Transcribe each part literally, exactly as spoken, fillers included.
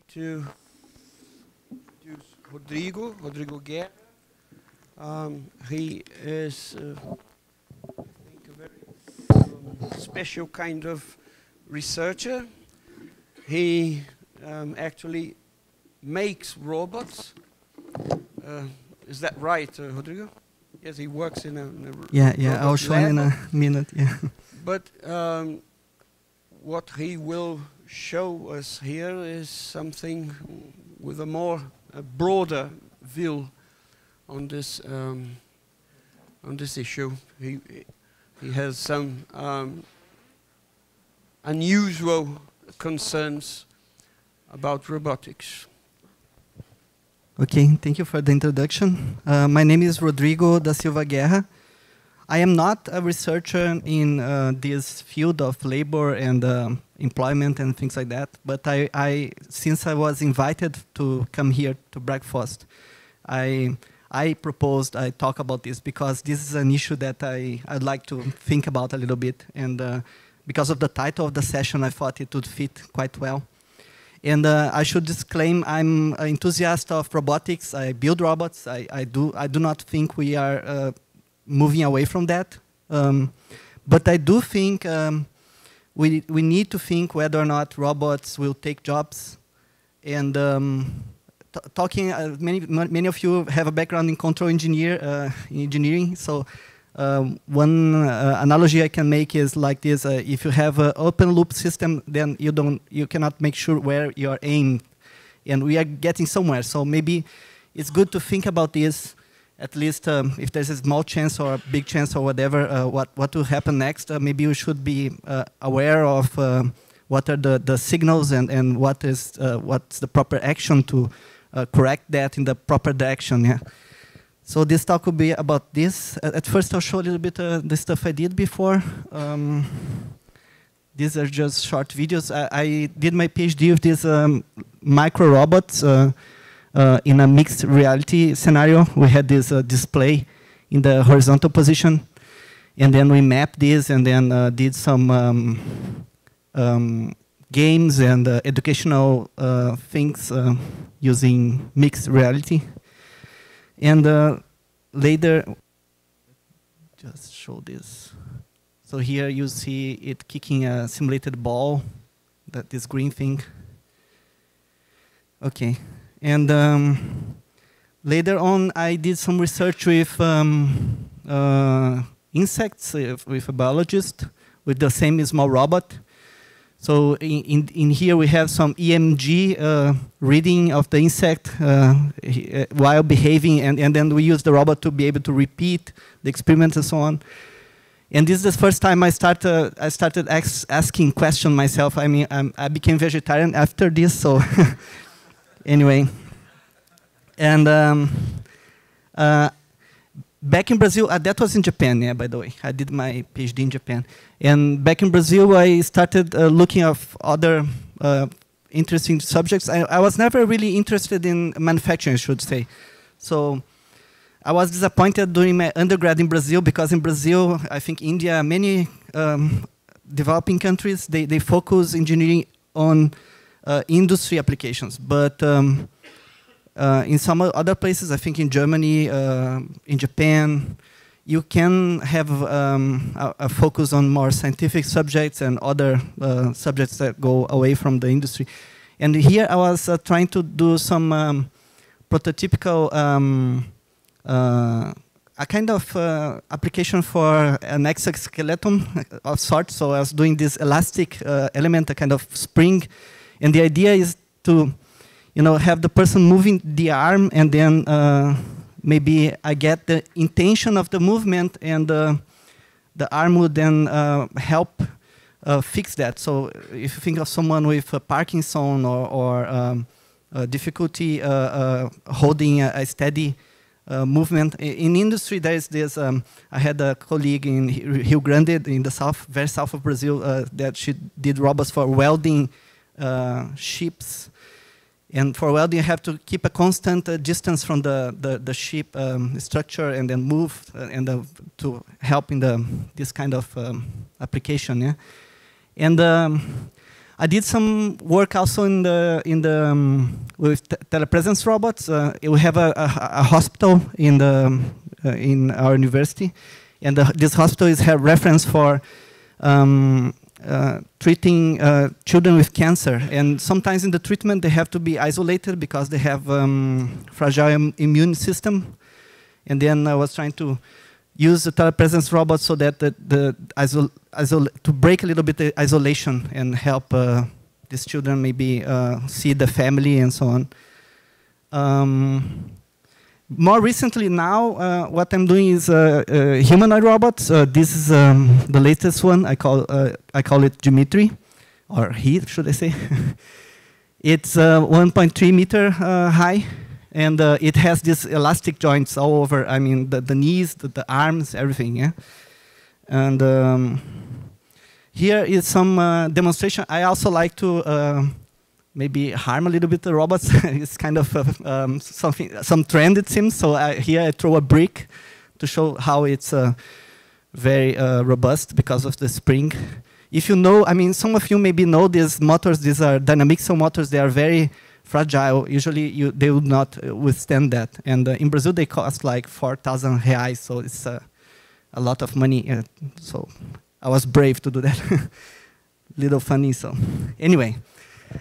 like to introduce Rodrigo, Rodrigo Guerra. Um, he is, uh, I think, a very um, special kind of researcher. He um, actually makes robots. Uh, is that right, uh, Rodrigo? Yes, he works in a, in a yeah, yeah. I'll show you in a minute. Yeah. But um, what he will show us here is something with a more a broader view on this um, on this issue. He he has some um, unusual concerns about robotics. Okay, thank you for the introduction. Uh, my name is Rodrigo da Silva Guerra. I am not a researcher in uh, this field of labor and uh, employment and things like that, but I, I, since I was invited to come here to breakfast, I, I proposed I talk about this because this is an issue that I, I'd like to think about a little bit. And uh, because of the title of the session, I thought it would fit quite well. And uh, I should disclaim, I'm an enthusiast of robotics. I build robots. I, I do. I do not think we are uh, moving away from that. Um, but I do think um, we we need to think whether or not robots will take jobs. And um, t talking, uh, many many of you have a background in control engineer uh, in engineering. So um, one uh, analogy I can make is like this: uh, if you have an open loop system, then you don't, you cannot make sure where you are aimed. And we are getting somewhere. So maybe it's good to think about this. At least um, if there's a small chance or a big chance or whatever, uh, what, what will happen next, uh, maybe you should be uh, aware of uh, what are the, the signals and, and what is, uh, what's the proper action to uh, correct that in the proper direction. Yeah. So this talk will be about this. At first, I'll show a little bit uh, the stuff I did before. Um, these are just short videos. I, I did my PhD with these um, micro robots. Uh, Uh, in a mixed reality scenario, we had this uh, display in the horizontal position, and then we mapped this, and then uh, did some um, um, games and uh, educational uh, things uh, using mixed reality. And uh, later, just show this. So here you see it kicking a simulated ball, that this green thing. Okay. And um, later on, I did some research with um, uh, insects, uh, with a biologist, with the same small robot. So in, in, in here, we have some E M G uh, reading of the insect uh, while behaving, and, and then we use the robot to be able to repeat the experiments and so on. And this is the first time I, start, uh, I started ax asking questions myself. I mean, I'm, I became vegetarian after this, so... Anyway, and um, uh, back in Brazil, uh, that was in Japan, yeah, by the way. I did my PhD in Japan. And back in Brazil, I started uh, looking at other uh, interesting subjects. I, I was never really interested in manufacturing, I should say. So I was disappointed during my undergrad in Brazil because in Brazil, I think India, many um, developing countries, they, they focus engineering on Uh, industry applications, but um, uh, in some other places, I think in Germany, uh, in Japan, you can have um, a, a focus on more scientific subjects and other uh, subjects that go away from the industry. And here I was uh, trying to do some um, prototypical, um, uh, a kind of uh, application for an exoskeleton of sorts. So I was doing this elastic uh, element, a kind of spring. And the idea is to, you know, have the person moving the arm, and then uh, maybe I get the intention of the movement, and uh, the arm would then uh, help uh, fix that. So if you think of someone with uh, Parkinson or, or um, uh, difficulty uh, uh, holding a, a steady uh, movement. In industry, there is this, um, I had a colleague in Rio Grande, in the south, very south of Brazil, uh, that she did robots for welding Uh, ships, and for welding you have to keep a constant uh, distance from the the, the ship um, structure, and then move uh, and uh, to help in the this kind of um, application. Yeah, and um, I did some work also in the in the um, with te telepresence robots. Uh, we have a, a, a hospital in the uh, in our university, and the, this hospital is a reference for um, uh, treating uh, children with cancer. And sometimes in the treatment they have to be isolated because they have um, fragile immune system. And then I was trying to use the telepresence robot so that the, the isol isol to break a little bit the isolation and help uh, these children maybe uh, see the family and so on. Um, more recently now, uh, what I'm doing is uh, uh, humanoid robots. Uh, this is um, the latest one. I call uh, I call it Dimitri, or he, should I say? It's uh, one point three meter uh, high. And uh, it has these elastic joints all over. I mean, the, the knees, the, the arms, everything. Yeah. And um, here is some uh, demonstration. I also like to uh, maybe harm a little bit the robots. It's kind of uh, um, something, some trend it seems. So I, here I throw a brick to show how it's uh, very uh, robust because of the spring. If you know, I mean, some of you maybe know these motors. These are Dynamixel motors. They are very fragile. Usually you, they would not withstand that. And uh, in Brazil they cost like four thousand reais, so it's uh, a lot of money. Uh, so I was brave to do that. Little funny, so. Anyway,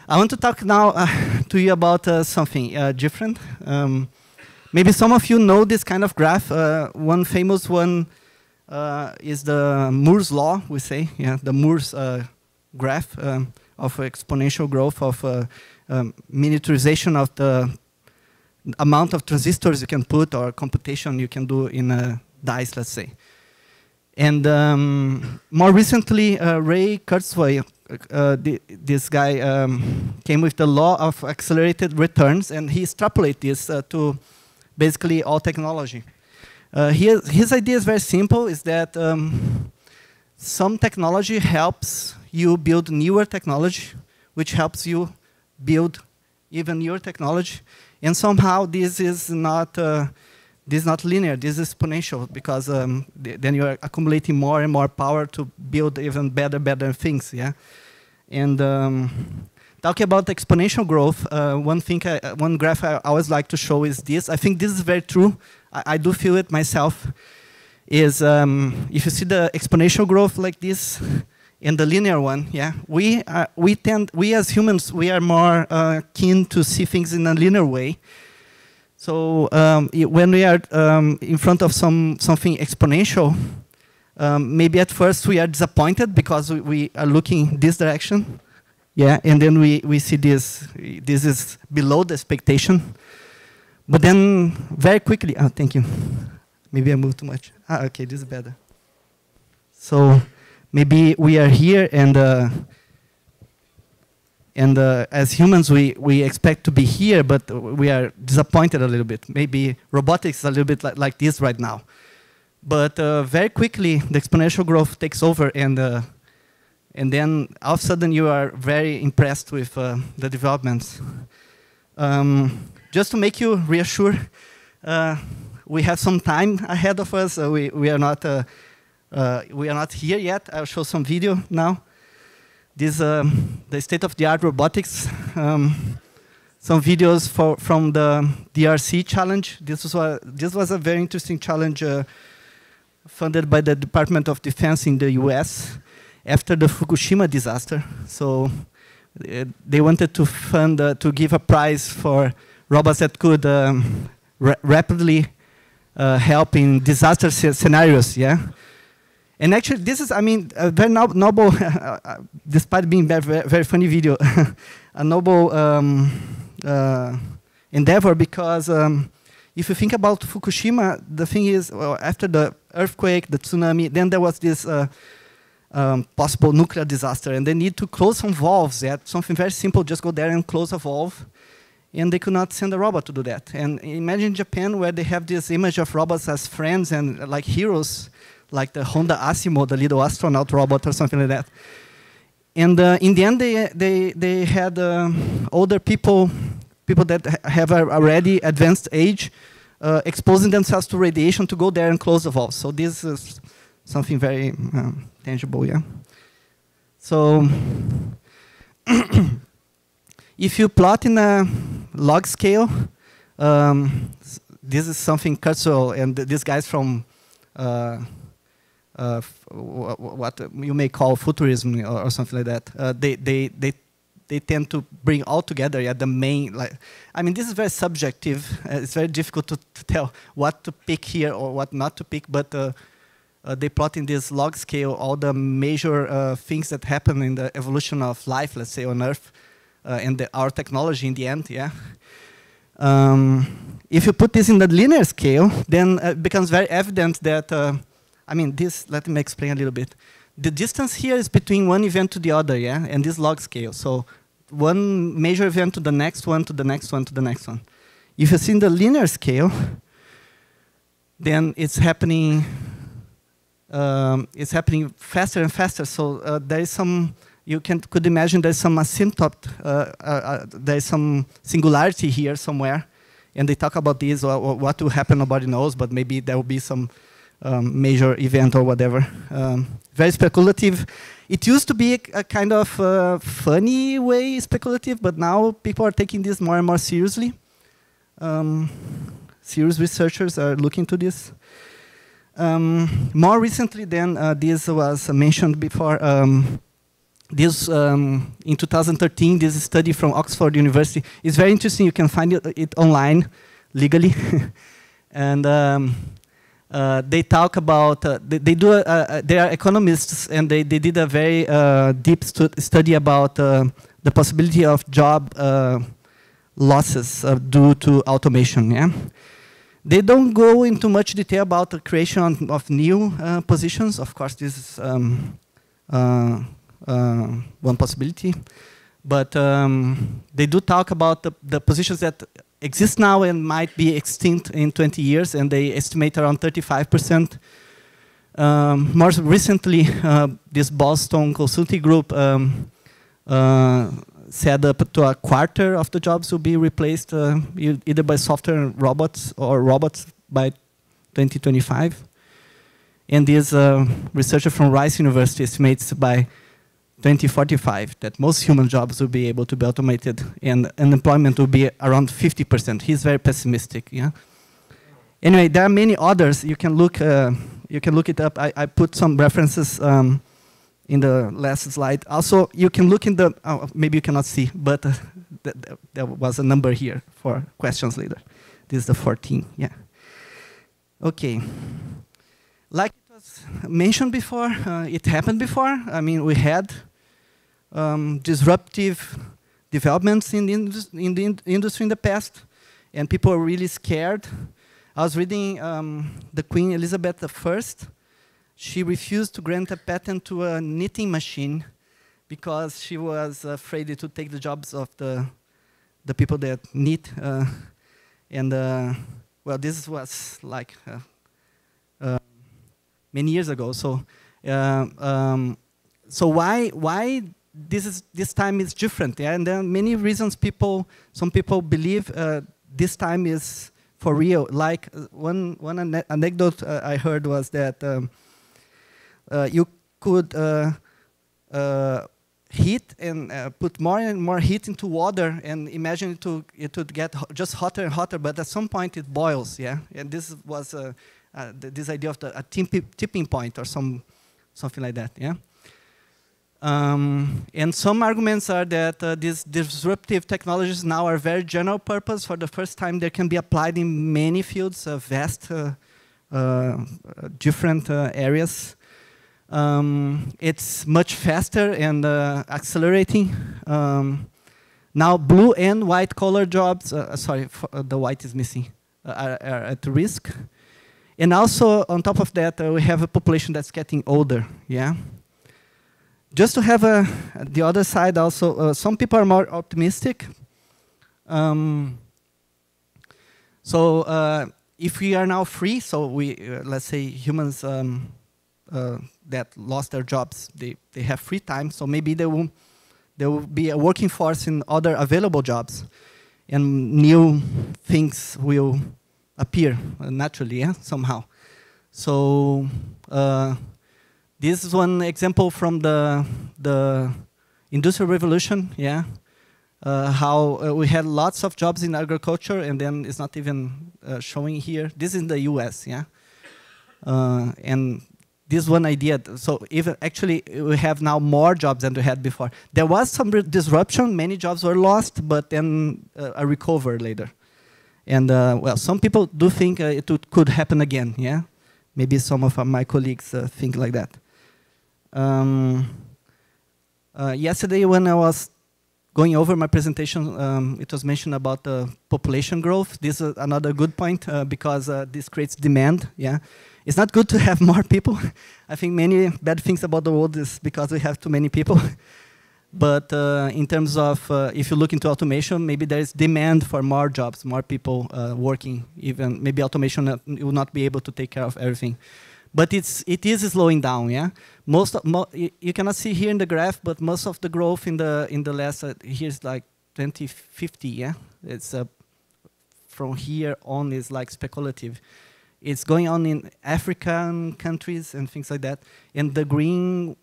I want to talk now uh, to you about uh, something uh, different. Um, maybe some of you know this kind of graph. Uh, one famous one uh, is the Moore's law, we say. Yeah, the Moore's uh, graph um, of exponential growth of uh, Um, miniaturization of the amount of transistors you can put or computation you can do in a dice, let's say. And um, more recently, uh, Ray Kurzweil, uh, the, this guy, um, came with the law of accelerated returns, and he extrapolated this uh, to basically all technology. Uh, his, his idea is very simple, is that um, some technology helps you build newer technology, which helps you build even your technology, and somehow this is not uh, this is not linear. This is exponential because um, th then you are accumulating more and more power to build even better, better things. Yeah, and um, talking about exponential growth, uh, one thing, I, one graph I always like to show is this. I think this is very true. I, I do feel it myself. Is um, if you see the exponential growth like this. And the linear one, yeah, we are, we tend we as humans we are more uh, keen to see things in a linear way. So um, it, when we are um, in front of some something exponential, um, maybe at first we are disappointed because we, we are looking this direction, yeah, and then we we see this this is below the expectation. But then very quickly, oh, thank you. Maybe I moved too much. Ah, okay, this is better. So. Maybe we are here, and uh, and uh, as humans, we we expect to be here, but we are disappointed a little bit. Maybe robotics is a little bit like, like this right now, but uh, very quickly the exponential growth takes over, and uh, and then all of a sudden you are very impressed with uh, the developments. Um, just to make you reassured, uh, we have some time ahead of us. Uh, we we are not. Uh, Uh, we are not here yet. I'll show some video now. This is um, the state-of-the-art robotics. Um, some videos for, from the D R C challenge. This was a, this was a very interesting challenge uh, funded by the Department of Defense in the U S after the Fukushima disaster. So uh, they wanted to fund uh, to give a prize for robots that could um, ra rapidly uh, help in disaster scenarios. Yeah. And actually, this is, I mean, a very no noble, despite being a very, very funny video, a noble um, uh, endeavor because um, if you think about Fukushima, the thing is, well, after the earthquake, the tsunami, then there was this uh, um, possible nuclear disaster, and they need to close some valves. They had something very simple, just go there and close a valve, and they could not send a robot to do that. And imagine Japan, where they have this image of robots as friends and uh, like heroes, like the Honda Asimo, the little astronaut robot or something like that. And uh, in the end, they, they, they had uh, older people, people that have already advanced age, uh, exposing themselves to radiation to go there and close the valve. So this is something very um, tangible, yeah? So If you plot in a log scale, um, this is something cultural, and this guy's from uh, uh, what you may call futurism or, or something like that. Uh, they they they they tend to bring all together at yeah, the main. Like, I mean, this is very subjective. Uh, it's very difficult to, to tell what to pick here or what not to pick. But uh, uh, they plot in this log scale all the major uh, things that happen in the evolution of life, let's say, on Earth. Uh, and the, our technology in the end, yeah. Um, if you put this in the linear scale, then uh, it becomes very evident that, uh, I mean, this, let me explain a little bit. The distance here is between one event to the other, yeah, and this log scale. So one major event to the next one, to the next one, to the next one. If you see in the linear scale, then it's happening, um, it's happening faster and faster. So uh, there is some, you can, could imagine there's some asymptote, uh, uh, uh, there's some singularity here somewhere, and they talk about this, or, or what will happen, nobody knows, but maybe there will be some um, major event or whatever. Um, very speculative. It used to be a, a kind of uh, funny way speculative, but now people are taking this more and more seriously. Um, serious researchers are looking to this. Um, more recently than uh, this was mentioned before, um, This, um, in two thousand thirteen, this study from Oxford University is very interesting. You can find it, it online, legally. And um, uh, they talk about, uh, they, they do, a, a, they are economists, and they, they did a very uh, deep stu study about uh, the possibility of job uh, losses uh, due to automation. Yeah? They don't go into much detail about the creation of new uh, positions. Of course, this is um, uh, Uh, one possibility, but um, they do talk about the, the positions that exist now and might be extinct in twenty years, and they estimate around thirty-five percent. Um, more recently, uh, this Boston Consulting Group um, uh, said up to a quarter of the jobs will be replaced uh, either by software and robots or robots by twenty twenty-five. And this uh, researcher from Rice University estimates by twenty forty-five, that most human jobs will be able to be automated, and unemployment will be around fifty percent. He's very pessimistic. Yeah. Anyway, there are many others. You can look. Uh, you can look it up. I, I put some references um, in the last slide. Also, you can look in the. Oh, maybe you cannot see, but uh, th th there was a number here for questions later. This is the fourteen. Yeah. Okay. Like it was mentioned before, uh, it happened before. I mean, we had. Um, disruptive developments in the, in the in industry in the past, and people were really scared. I was reading um, the Queen Elizabeth the First. She refused to grant a patent to a knitting machine because she was afraid it would take the jobs of the the people that knit. Uh, and uh, well, this was like uh, uh, many years ago. So, uh, um, so why why? This is this time is different, yeah? And there are many reasons. People, some people believe uh, this time is for real. Like one one ane anecdote uh, I heard was that um, uh, you could uh, uh, heat and uh, put more and more heat into water, and imagine it to it would get ho just hotter and hotter. But at some point it boils, yeah. And this was uh, uh, th this idea of the, a tipping point or some something like that, yeah. Um, and some arguments are that uh, these disruptive technologies now are very general purpose. For the first time, they can be applied in many fields, uh, vast, uh, uh, different uh, areas. Um, it's much faster and uh, accelerating. Um, now, blue and white collar jobs, uh, sorry, for, uh, the white is missing, uh, are, are at risk. And also, on top of that, uh, we have a population that's getting older, yeah? Just to have uh, the other side also, uh, some people are more optimistic. Um, so uh, if we are now free, so we, uh, let's say humans um, uh, that lost their jobs, they, they have free time, so maybe they will, there will be a working force in other available jobs, and new things will appear uh, naturally, yeah, somehow. So, uh, this is one example from the, the Industrial Revolution, yeah. Uh, how uh, we had lots of jobs in agriculture, and then it's not even uh, showing here. This is in the U S, yeah. Uh, and this one idea, so even actually we have now more jobs than we had before. There was some disruption, many jobs were lost, but then uh, I recovered later. And uh, well, some people do think uh, it could happen again, yeah. Maybe some of my colleagues uh, think like that. Um, uh, yesterday when I was going over my presentation, um, it was mentioned about uh, population growth. This is another good point uh, because uh, this creates demand. Yeah, it's not good to have more people. I think many bad things about the world is because we have too many people. But uh, in terms of uh, if you look into automation, maybe there is demand for more jobs, more people uh, working. Even maybe automation will not be able to take care of everything. But it's, it is slowing down, yeah? Most of, mo you cannot see here in the graph, but most of the growth in the, in the last, uh, here's like twenty fifty, yeah? It's uh, from here on is like speculative. It's going on in African countries and things like that. And the green,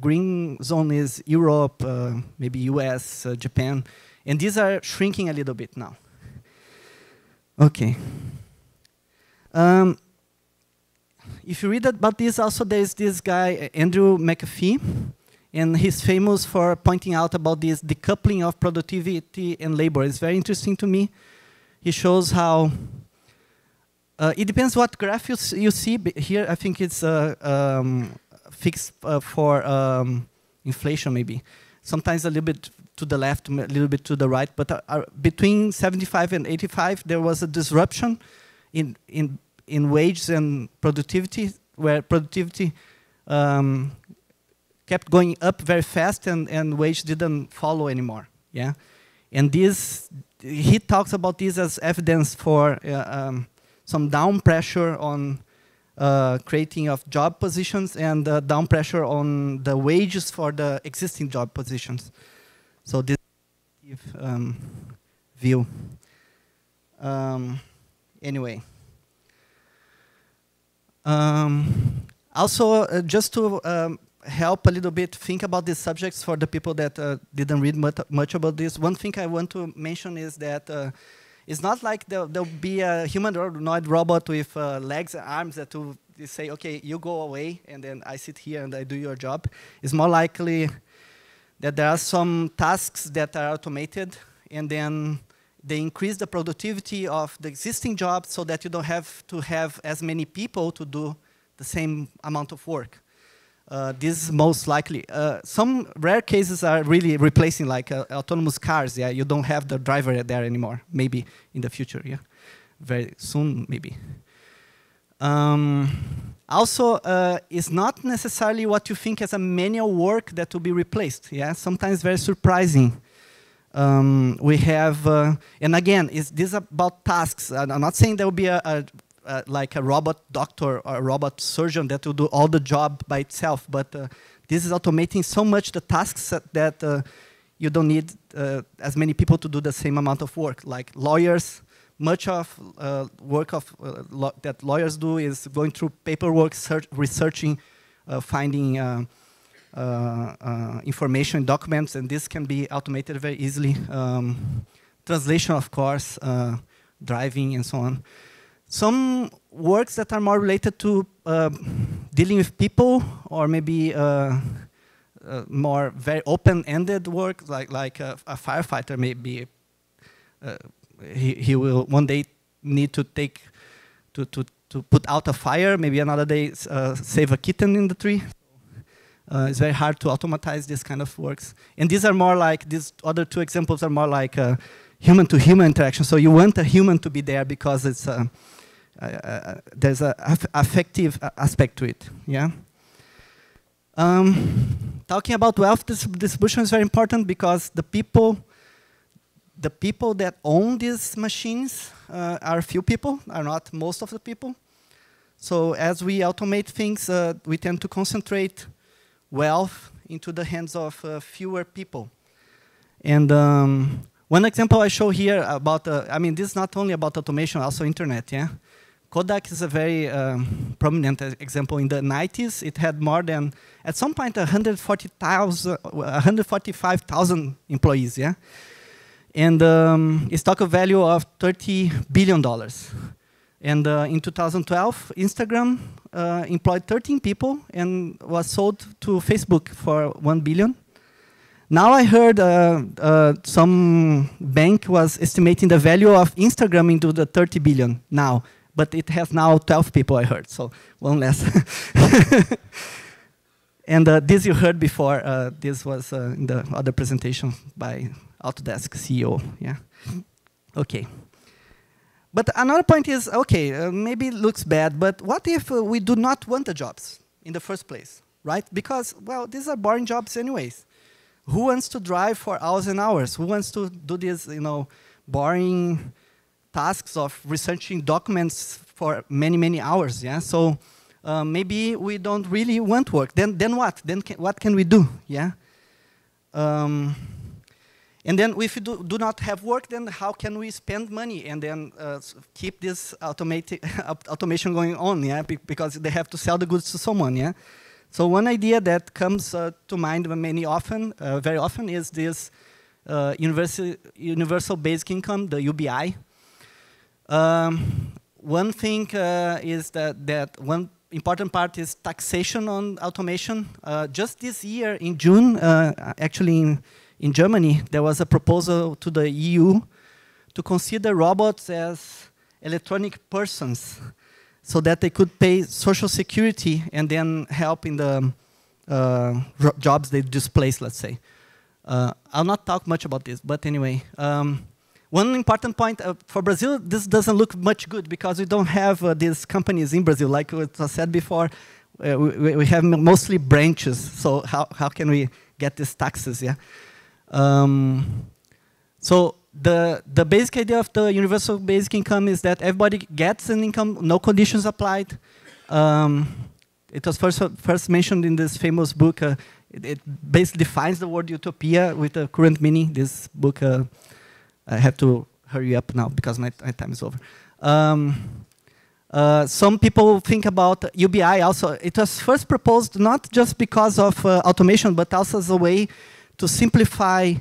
green zone is Europe, uh, maybe U S, uh, Japan. And these are shrinking a little bit now. Okay. Um, If you read about this, also there is this guy, Andrew McAfee, and he's famous for pointing out about this decoupling of productivity and labor. It's very interesting to me. He shows how, uh, it depends what graph you, you see. But here, I think it's uh, um, fixed uh, for um, inflation, maybe. Sometimes a little bit to the left, a little bit to the right, but uh, uh, between seventy-five and eighty-five, there was a disruption in, in in wages and productivity, where productivity um, kept going up very fast and, and wage didn't follow anymore, yeah? And this, he talks about this as evidence for uh, um, some down pressure on uh, creating of job positions and uh, down pressure on the wages for the existing job positions. So this um, view. Um, anyway. Um, also, uh, just to um, help a little bit think about these subjects for the people that uh, didn't read much, much about this, one thing I want to mention is that uh, it's not like there, there'll be a humanoid robot with uh, legs and arms that will say, okay, you go away, and then I sit here and I do your job. It's more likely that there are some tasks that are automated, and then they increase the productivity of the existing job so that you don't have to have as many people to do the same amount of work. Uh, this is most likely. Uh, some rare cases are really replacing, like uh, autonomous cars. Yeah, you don't have the driver there anymore, maybe in the future, yeah. Very soon, maybe. Um, also, uh, it's not necessarily what you think as a manual work that will be replaced, yeah. Sometimes very surprising. Um, we have, uh, and again, is this about tasks? I'm not saying there will be a, a, a like a robot doctor or a robot surgeon that will do all the job by itself, but uh, this is automating so much the tasks that uh, you don't need uh, as many people to do the same amount of work. Like lawyers, much of uh, work of uh, lo that lawyers do is going through paperwork, search, researching, uh, finding. Uh, Uh, uh, information, documents, and this can be automated very easily. Um, translation, of course, uh, driving, and so on. Some works that are more related to uh, dealing with people, or maybe uh, uh, more very open-ended work, like like a, a firefighter. Maybe uh, he he will one day need to take to to to put out a fire. Maybe another day uh, save a kitten in the tree. Uh, it's very hard to automatize this kind of works. And these are more like, these other two examples are more like human-to-human interaction. So you want a human to be there because it's a, uh, uh, there's an affective aspect to it, yeah? Um, talking about wealth distribution is very important because the people, the people that own these machines uh, are few people, are not most of the people. So as we automate things, uh, we tend to concentrate wealth into the hands of uh, fewer people. And um, one example I show here about, uh, I mean, this is not only about automation, also internet, yeah? Kodak is a very um, prominent example. In the nineties, it had more than, at some point, one hundred forty thousand, one hundred forty-five thousand employees, yeah? And um, a stock value of thirty billion dollars. And uh, in two thousand twelve, Instagram uh, employed thirteen people and was sold to Facebook for one billion dollars. Now I heard uh, uh, some bank was estimating the value of Instagram into the thirty billion dollars now. But it has now twelve people, I heard, so one less. And uh, this you heard before. Uh, this was uh, in the other presentation by Autodesk C E O. Yeah. Okay. But another point is, okay, uh, maybe it looks bad, but what if uh, we do not want the jobs in the first place, right? Because, well, these are boring jobs anyways. Who wants to drive for hours and hours? Who wants to do this, you know, boring tasks of researching documents for many, many hours, yeah? So uh, maybe we don't really want work. Then, then what? Then can, what can we do, yeah? Um, and then if we do, do not have work, then how can we spend money and then uh, keep this automation going on, yeah? Be because they have to sell the goods to someone, yeah? So one idea that comes uh, to mind many often, uh, very often is this uh, universal, universal basic income, the U B I. Um, one thing uh, is that, that one important part is taxation on automation. Uh, just this year in June, uh, actually in, in Germany, there was a proposal to the E U to consider robots as electronic persons so that they could pay social security and then help in the uh, jobs they displace, let's say. Uh, I'll not talk much about this, but anyway. Um, One important point, uh, for Brazil, this doesn't look much good because we don't have uh, these companies in Brazil. Like I said before, uh, we, we have mostly branches, so how, how can we get these taxes, yeah? Um, so the, the basic idea of the universal basic income is that everybody gets an income, no conditions applied. Um, it was first, first mentioned in this famous book. Uh, it, it basically defines the word utopia with the current meaning. This book... Uh, I have to hurry up now because my, my time is over. Um, uh, some people think about U B I also. It was first proposed not just because of uh, automation, but also as a way to simplify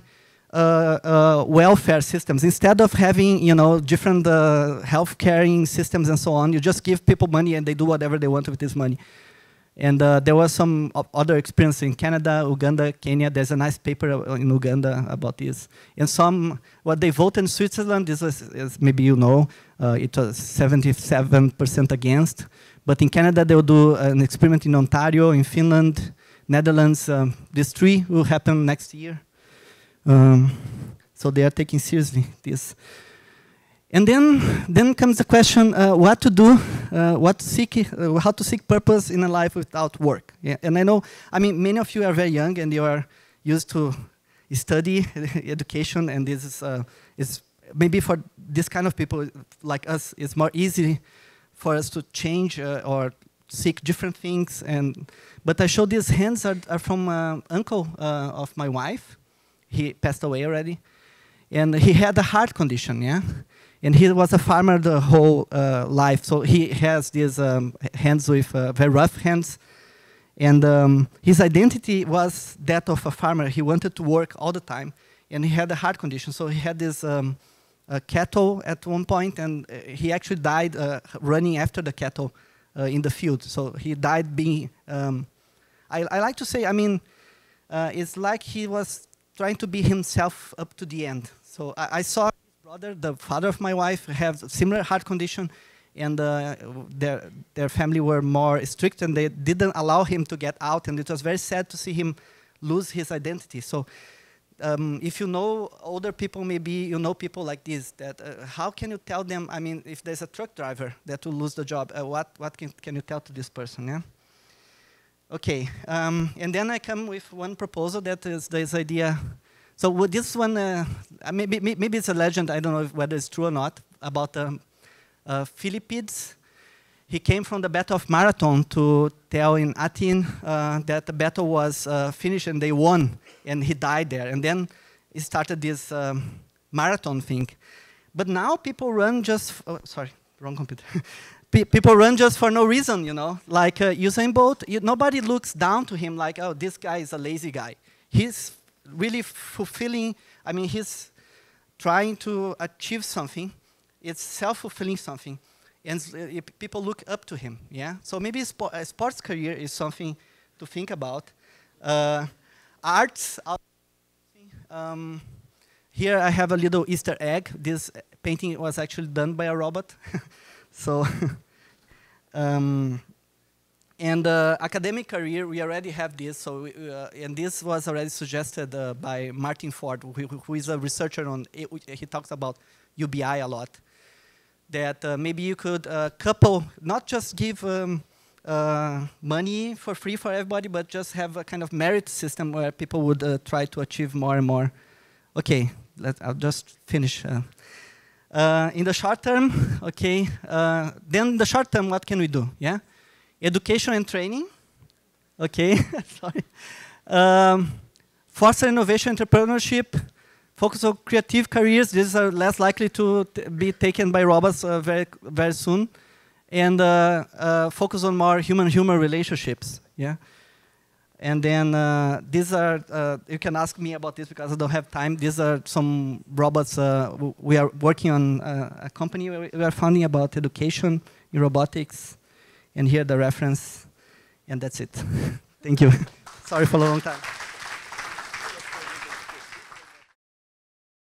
uh, uh, welfare systems. Instead of having, you know, different uh, health caring systems and so on, you just give people money and they do whatever they want with this money. And uh, there was some other experience in Canada, Uganda, Kenya. There's a nice paper in Uganda about this. And some, what they voted in Switzerland, this was, as maybe you know, uh, it was seventy-seven percent against. But in Canada, they'll do an experiment in Ontario, in Finland, Netherlands. Um, these three will happen next year. Um, so they are taking seriously this. And then, then comes the question: uh, what to do, uh, what to seek, uh, how to seek purpose in a life without work? Yeah, and I know, I mean, many of you are very young and you are used to study, education, and this is, uh, is maybe for this kind of people like us, it's more easy for us to change uh, or seek different things. And but I show these hands are, are from uh, uncle uh, of my wife. He passed away already, and he had a heart condition. Yeah. And he was a farmer the whole uh, life, so he has these um, hands with uh, very rough hands. And um, his identity was that of a farmer. He wanted to work all the time, and he had a heart condition. So he had this um, uh, cattle at one point, and he actually died uh, running after the cattle uh, in the field. So he died being, um, I, I like to say, I mean, uh, it's like he was trying to be himself up to the end. So I, I saw... the father of my wife, have similar heart condition, and uh, their, their family were more strict, and they didn't allow him to get out, and it was very sad to see him lose his identity. So um, if you know older people, maybe you know people like this, that uh, how can you tell them, I mean, if there's a truck driver that will lose the job, uh, what, what can, can you tell to this person, yeah? Okay, um, and then I come with one proposal that is this idea. So with this one, uh, maybe, maybe it's a legend, I don't know if whether it's true or not, about um, uh, Philippides. He came from the Battle of Marathon to tell in Athens uh, that the battle was uh, finished and they won, and he died there. And then he started this um, marathon thing. But now people run just, oh, sorry, wrong computer. Pe people run just for no reason, you know. Like uh, Usain Bolt, you, nobody looks down to him like, oh, this guy is a lazy guy. He's really fulfilling, I mean, he's trying to achieve something. It's self-fulfilling something. And uh, people look up to him, yeah? So maybe spo a sports career is something to think about. Uh, arts, um, here I have a little Easter egg. This painting was actually done by a robot. So, um, and uh, academic career, we already have this. So, we, uh, and this was already suggested uh, by Martin Ford, who, who is a researcher on, he talks about U B I a lot. That uh, maybe you could uh, couple, not just give um, uh, money for free for everybody, but just have a kind of merit system where people would uh, try to achieve more and more. Okay, let, I'll just finish. Uh, Uh, in the short term, okay, uh, then the short term, what can we do, yeah? Education and training, okay, sorry. Um, foster innovation, entrepreneurship, focus on creative careers. These are less likely to t be taken by robots uh, very, very soon. And uh, uh, focus on more human-human relationships, yeah? And then uh, these are, uh, you can ask me about this because I don't have time. These are some robots. Uh, we are working on uh, a company we are founding about education in robotics. And here the reference. And that's it. Thank you. Sorry for a long time.